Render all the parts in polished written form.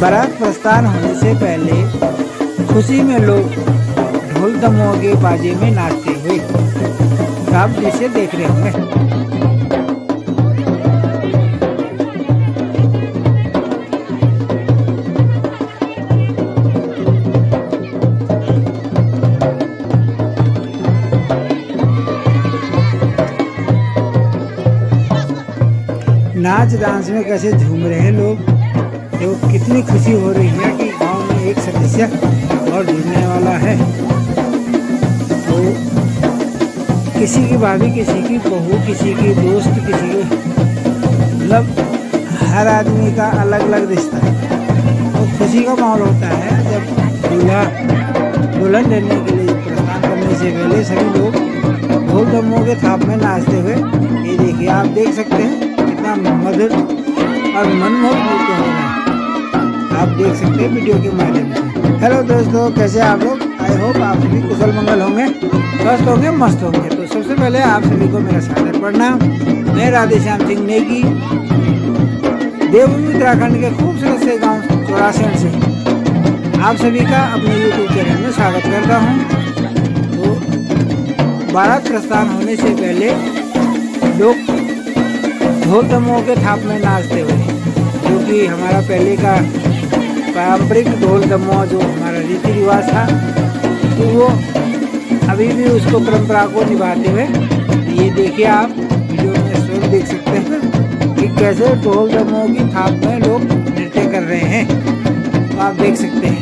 बारात प्रस्थान होने से पहले खुशी में लोग ढोल दमों के बाजे में नाचते हुए आप जिसे देख रहे होंगे। नाच डांस में कैसे झूम रहे हैं लोग, तो कितनी खुशी हो रही है कि गांव में एक सदस्य और जुड़ने वाला है। तो किसी की भाभी, किसी की बहू, किसी की दोस्त, किसी की, मतलब हर आदमी का अलग अलग रिश्ता है। तो खुशी का माहौल होता है जब दूल्हा दुल्हन लेने के लिए प्रस्थान करने से पहले सभी लोग ढोल दमों के थाप में नाचते हुए, ये देखिए आप देख सकते हैं कितना मधुर और मनमोहक नृत्य हो रहा है, आप देख सकते हैं वीडियो के माध्यम से। हेलो दोस्तों, कैसे आप लोग? आई होप आप सभी कुशल मंगल होंगे, स्वस्थ होंगे, मस्त होंगे। तो सबसे पहले आप सभी को मेरा सादर प्रणाम। मैं राधेश्याम सिंह नेगी, देवभूमि उत्तराखण्ड के खूबसूरत से गांव चौरासन से आप सभी का अपने YouTube चैनल में स्वागत करता हूँ। तो बारात प्रस्थान होने से पहले लोग ढोल दमों के थाप में नाचते हुए, क्योंकि हमारा पहले का पारंपरिक ढोल दमों जो हमारा रीति रिवाज था, तो वो अभी भी उसको परंपरा को निभाते हुए, ये देखिए आप वीडियो में स्वयं देख सकते हैं कि कैसे ढोल दमों की थाप में लोग नृत्य कर रहे हैं, तो आप देख सकते हैं।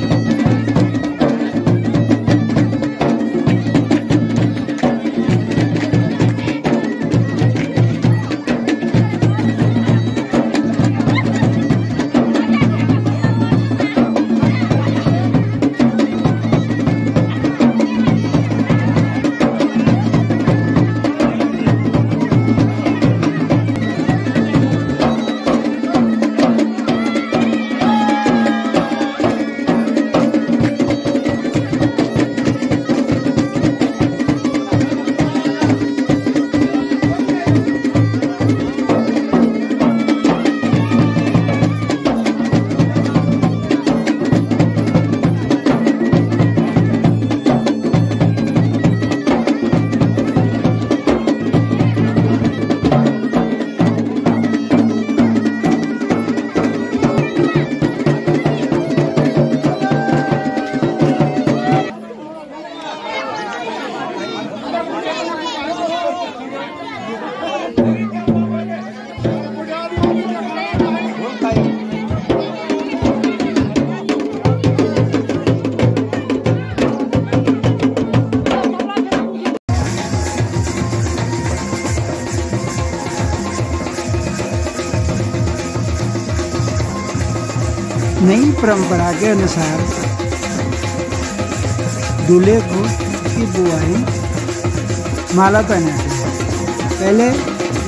नई परंपरा के अनुसार दूल्हे को उसकी बुआई माला पहनाती है। पहले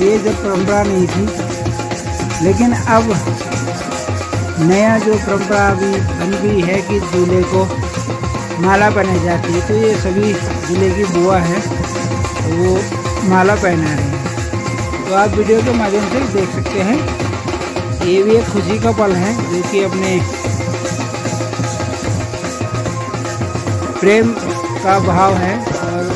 ये जब परंपरा नहीं थी, लेकिन अब नया जो परंपरा अभी बन गई है कि दूल्हे को माला पहनाई जाती है। तो ये सभी दूल्हे की बुआ है, तो वो माला पहना रही है, तो आप वीडियो के माध्यम से देख सकते हैं। ये भी एक खुशी का पल है, जो कि अपने प्रेम का भाव है, और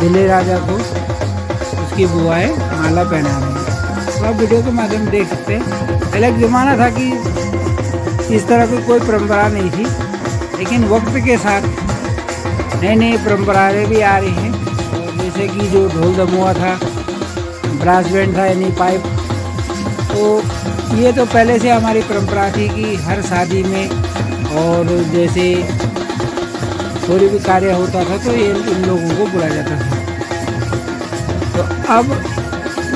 दिले राजा को उसकी बुआएं माला पहना रही है। तो आप वीडियो के माध्यम देख सकते हैं। पहले एक ज़माना था कि इस तरह की कोई परंपरा नहीं थी, लेकिन वक्त के साथ नई नई परंपराएँ भी आ रही हैं। तो जैसे कि जो ढोल दमुआ था, ब्रास बैंड था, यानी पाइप, तो ये तो पहले से हमारी परंपरा थी कि हर शादी में और जैसे कोई भी कार्य होता था तो ये इन लोगों को बुलाया जाता था। तो अब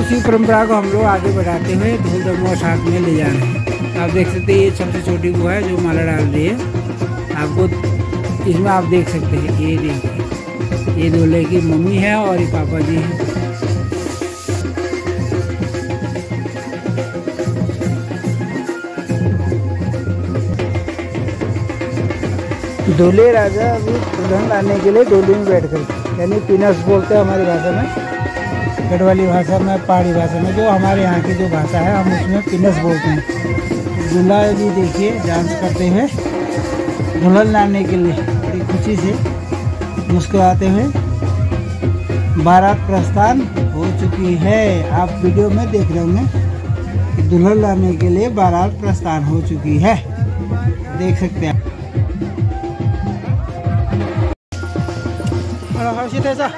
उसी परंपरा को हम लोग आगे बढ़ाते हुए ढोल दमों साथ में ले जा रहे हैं। तो आप देख सकते हैं ये सबसे छोटी बुआ है जो माला डाल रही है। आपको इसमें आप देख सकते हैं, ये देखिए, ये दूल्हे की मम्मी है और ये पापा जी हैं। दूल्हे राजा अभी दुल्हन लाने के लिए डोली में बैठ गए, यानी पिनस बोलते हैं हमारी भाषा में, गढ़वाली भाषा में, पहाड़ी भाषा में, जो हमारे यहाँ की जो भाषा है हम उसमें पिनस बोलते हैं। दूल्हा जी देखिए डांस करते हुए दुल्हन लाने के लिए बड़ी खुशी से मुस्कुराते हुए बारात प्रस्थान हो चुकी है। आप वीडियो में देख रहे होंगे दुल्हन लाने के लिए बारात प्रस्थान हो चुकी है, देख सकते हैं। ऐसा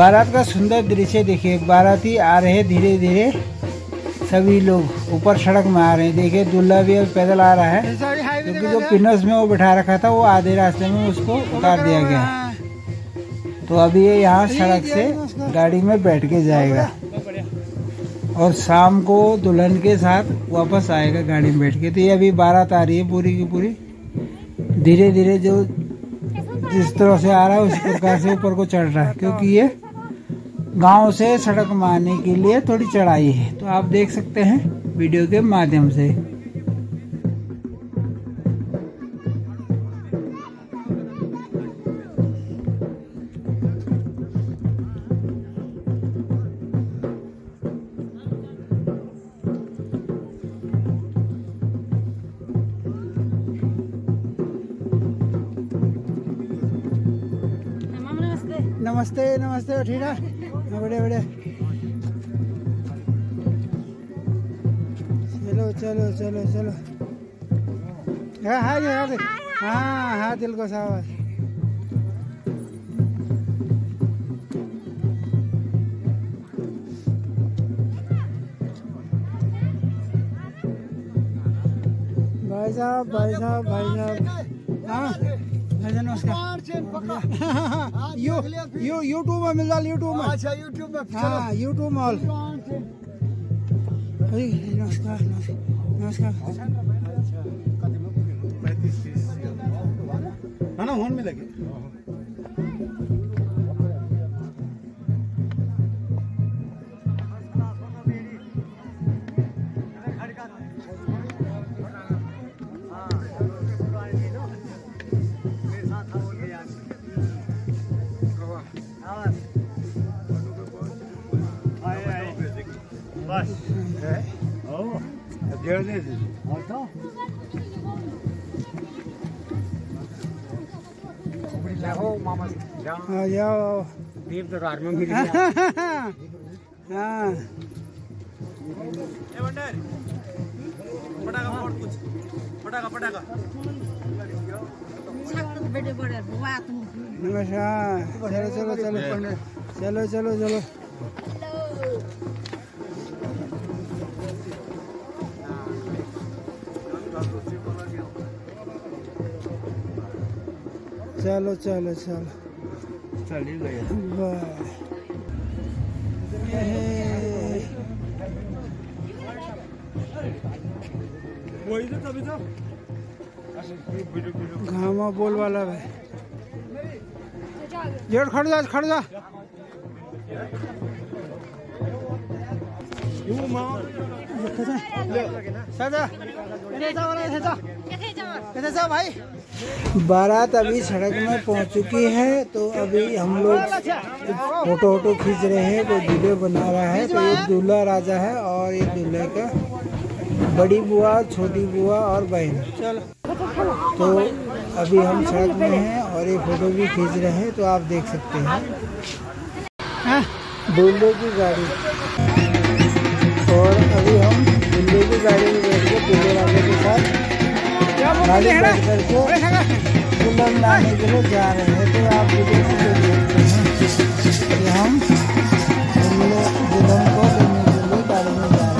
बारात का सुंदर दृश्य देखिए। बाराती आ रहे धीरे धीरे, सभी लोग ऊपर सड़क में आ रहे हैं। देखिए दूल्हा भी पैदल आ रहा है, क्योंकि जो पिनस में वो बैठा रखा था वो आधे रास्ते में उसको उतार दिया गया है, तो अभी ये यहाँ सड़क से गाड़ी में बैठ के जाएगा और शाम को दुल्हन के साथ वापस आएगा गाड़ी में बैठ के। तो ये अभी बारात आ रही है पूरी की पूरी, धीरे धीरे जो जिस तरह से आ रहा है उस प्रकार से ऊपर को चढ़ रहा है, क्योंकि ये गांव से सड़क में आने के लिए थोड़ी चढ़ाई है। तो आप देख सकते हैं वीडियो के माध्यम से। नमस्ते नमस्ते, ठीक है बड़े बड़े, चलो चलो चलो चलो, हाँ, दिल को सावर। भाई साहब, हाँ नमस्कार। यूट्यूब में मिल रहा, यूट्यूब में ऑल। नमस्कार। ना फोन में लगे। चलो। चलो घामा बोल वाला है। जोर खड़ जा भाई। बारात अभी सड़क में पहुंच चुकी है, तो अभी हम लोग फोटो खींच रहे हैं, कोई वीडियो बना रहा है। तो ये दूल्हा राजा है और ये दूल्हे का बड़ी बुआ, छोटी बुआ और बहन। तो अभी हम सड़क में हैं और ये फोटो भी खींच रहे हैं, तो आप देख सकते हैं दूल्हे की गाड़ी। और अभी हम दूल्हे की गाड़ी में बैठ के दूल्हे राजा के साथ गाड़ी करके दुल्हन लाने के लिए जा रहे हैं। तो आप वीडियो को देख सकते हैं, हम दुल्हन को लेने के लिए गाड़ी में जा रहे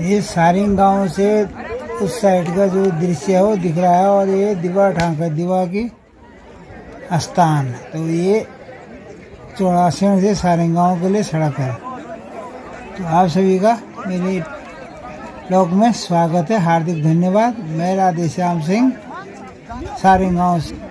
ये सारे गाँव से उस साइड का जो दृश्य है वो दिख रहा है। और ये दीवा ठाक दीवा की स्थान, तो ये चौरासन से सारे गाँव के लिए सड़क है। तो आप सभी का मेरे ब्लॉग में स्वागत है, हार्दिक धन्यवाद। मैं राधेश्याम सिंह सारे गाँव से।